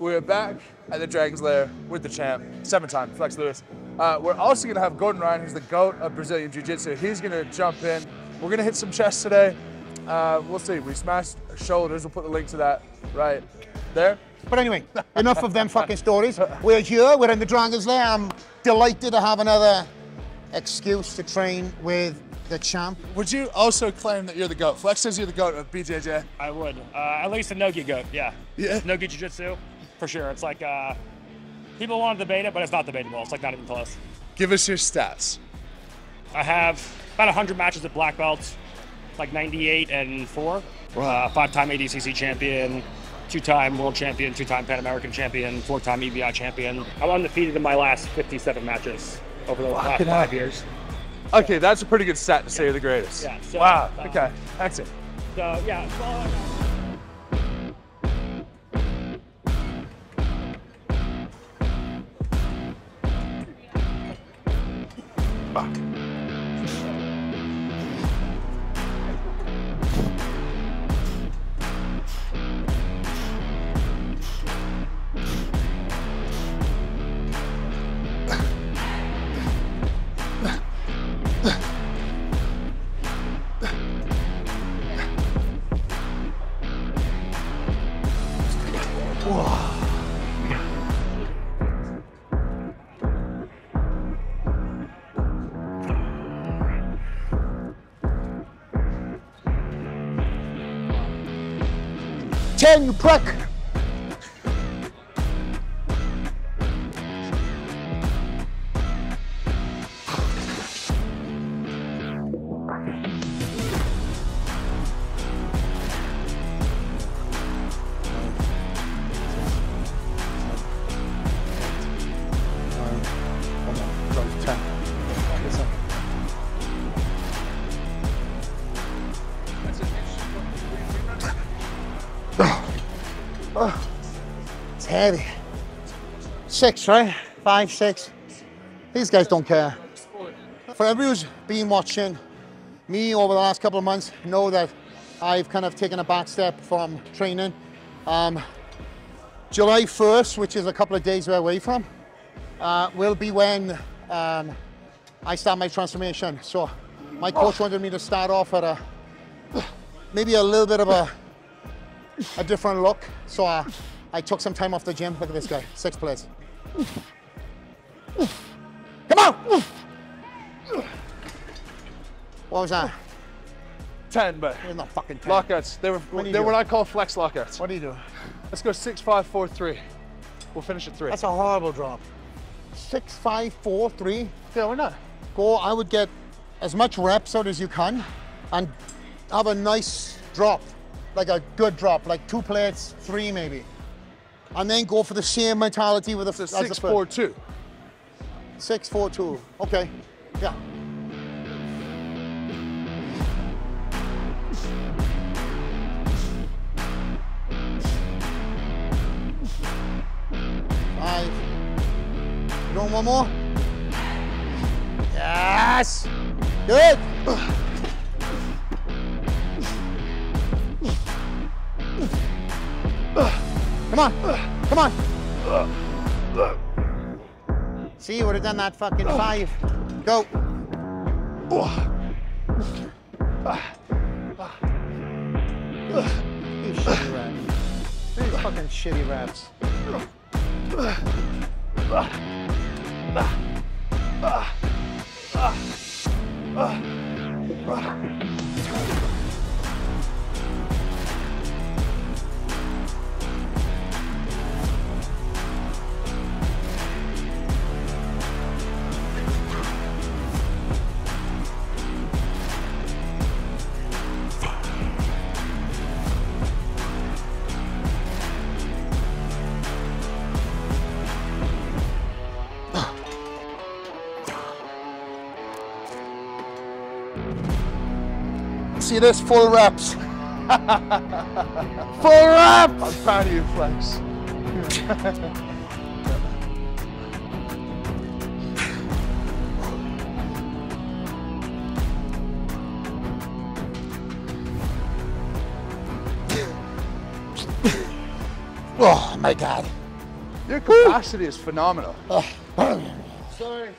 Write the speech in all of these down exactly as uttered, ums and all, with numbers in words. We're back at the Dragon's Lair with the champ, seven-time Flex Lewis. Uh, we're also gonna have Gordon Ryan, who's the GOAT of Brazilian Jiu-Jitsu. He's gonna jump in. We're gonna hit some chests today. Uh, we'll see, we smashed shoulders. We'll put the link to that right there. But anyway, enough of them fucking stories. We're here, we're in the Dragon's Lair. I'm delighted to have another excuse to train with the champ. Would you also claim that you're the GOAT? Flex says you're the GOAT of B J J. I would, uh, at least a Nogi GOAT, yeah. Yeah. Nogi Jiu-Jitsu, for sure. It's like, uh, people want to debate it, but it's not debatable. It's like not even close. Give us your stats. I have about one hundred matches at black belts, like ninety-eight and four. Wow. Uh, five-time A D C C champion, two-time world champion, two-time Pan American champion, four-time E B I champion. I'm undefeated in my last fifty-seven matmatches over the last five out. years. Okay, so that's a pretty good stat to yeah. say you're the greatest. Yeah, so, wow, uh, okay, excellent. So, yeah. Well, ten, you prick! Oh, it's heavy. Six, right? Five, six. These guys don't care. For everyone who's been watching me over the last couple of months, know that I've kind of taken a back step from training. Um, July first, which is a couple of days away from, uh, will be when um, I start my transformation. So my coach wanted me to start off at a, maybe a little bit of a, a different look, so uh, I took some time off the gym. Look at this guy, six plays. Come on! What was that? ten, but they're not fucking ten. Lockouts. They were what, they were what I call flex lockouts. What do you do? Let's go six, five, four, three. We'll finish at three. That's a horrible drop. Six, five, four, three. Yeah, why not? Go. I would get as much reps out as you can, and have a nice drop. Like a good drop, like two plates, three maybe. And then go for the same mentality with a so six, the four, two. Six, four, two, okay, yeah. Five. You want one more? Yes! Good! Come on, come on. See, you would have done that fucking five. Go. These shitty raps. These fucking shitty raps. See this, full reps. Full reps! I'm proud of you, Flex. Oh my God. Your capacity is phenomenal. Sorry.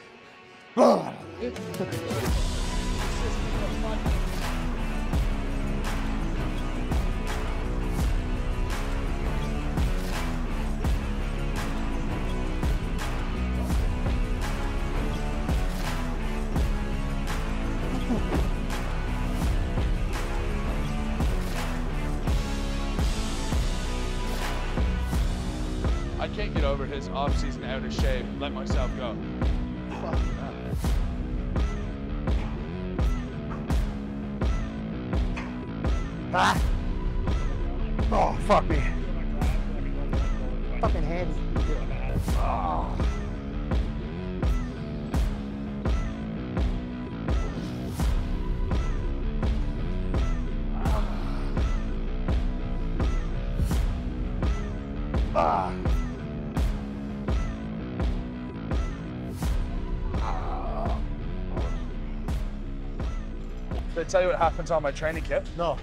I can't get over his off-season out of shape. Let myself go. Fuck that. Ah. Oh, fuck me. Fucking hands. Oh. Ah. Did I tell you what happens on my training kit? No.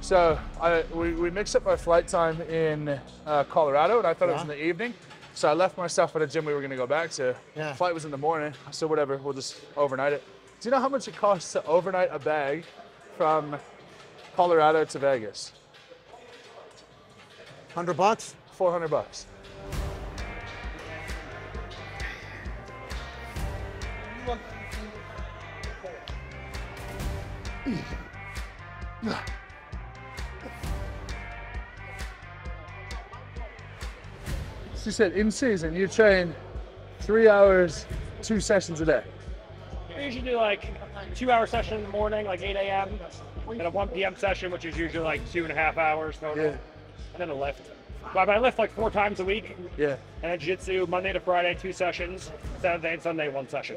So I, we, we mixed up our flight time in uh, Colorado, and I thought yeah. it was in the evening. So I left my stuff at a gym we were going to go back to. Yeah. Flight was in the morning, so whatever, we'll just overnight it. Do you know how much it costs to overnight a bag from Colorado to Vegas? one hundred bucks? four hundred bucks. She said, in season, you train three hours, two sessions a day. We usually do like a two hour session in the morning, like eight A M, and a one P M session, which is usually like two and a half hours total. Yeah. And then a lift. But I lift like four times a week. Yeah. And then jiu-jitsu, Monday to Friday, two sessions, Saturday and Sunday, one session.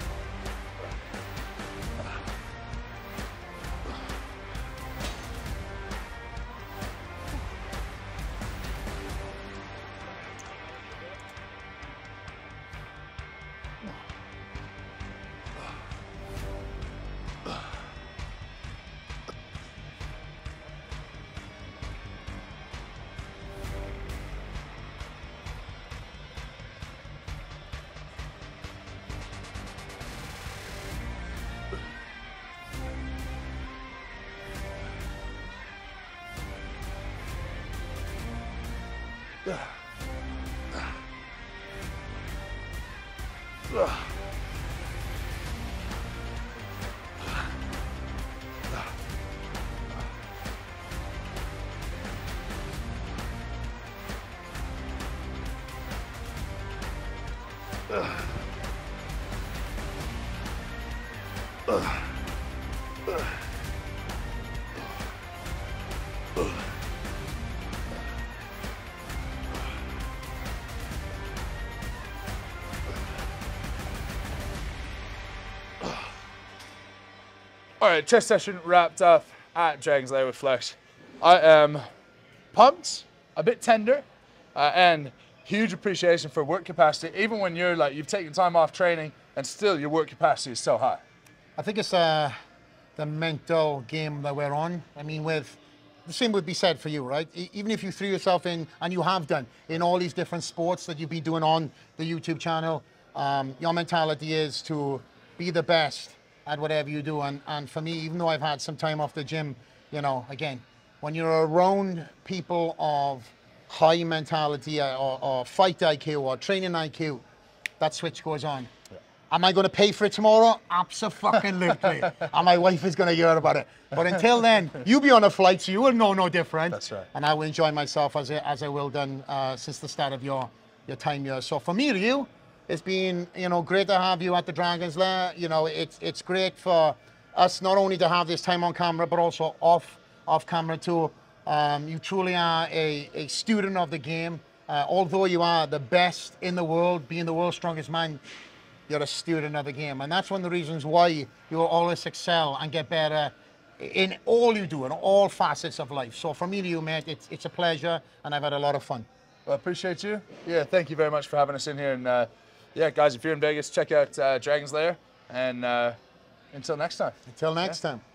Ugh. Ugh. Ugh. All right, chest session wrapped up at Dragon's Lair with Flex. I am pumped, a bit tender, uh, and huge appreciation for work capacity. Even when you're like, you've taken time off training and still your work capacity is so high. I think it's uh, the mental game that we're on. I mean, with the same would be said for you, right? E even if you threw yourself in, and you have done, in all these different sports that you've been doing on the YouTube channel, um, your mentality is to be the best at whatever you do. And, and for me, even though I've had some time off the gym, you know, again, when you're around people of high mentality or, or fight I Q or training I Q, that switch goes on. Yeah. Am I going to pay for it tomorrow? Abso-fucking-lutely. And my wife is going to hear about it. But until then, you'll be on a flight, so you will know no different. That's right. And I will enjoy myself as I, as I will done uh, since the start of your, your time here. So for me, to you, it's been, you know, great to have you at the Dragon's Lair. You know, it's it's great for us not only to have this time on camera, but also off off camera too. Um, you truly are a, a student of the game. Uh, although you are the best in the world, being the world's strongest man, you're a student of the game. And that's one of the reasons why you will always excel and get better in all you do, in all facets of life. So for me to you, mate, it's, it's a pleasure, and I've had a lot of fun. Well, I appreciate you. Yeah, thank you very much for having us in here. And uh, yeah, guys, if you're in Vegas, check out uh, Dragon's Lair. And uh, until next time. Until next yeah. time.